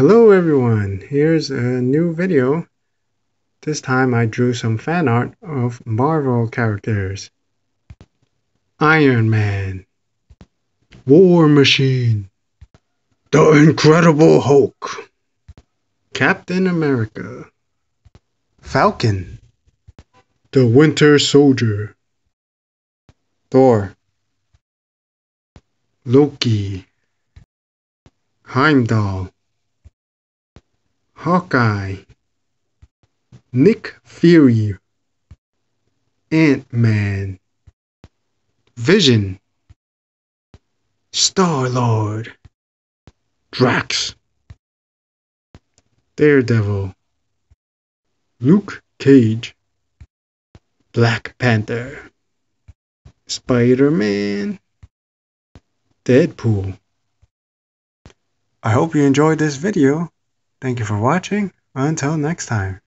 Hello everyone, here's a new video. This time I drew some fan art of Marvel characters. Iron Man, War Machine, The Incredible Hulk, Captain America, Falcon, The Winter Soldier, Thor, Loki, Heimdall, Hawkeye, Nick Fury, Antman, Vision, Starlord, Drax, Daredevil, Luke Cage, Black Panther, Spiderman, Deadpool. I hope you enjoyed this video. Thank you for watching. Until next time.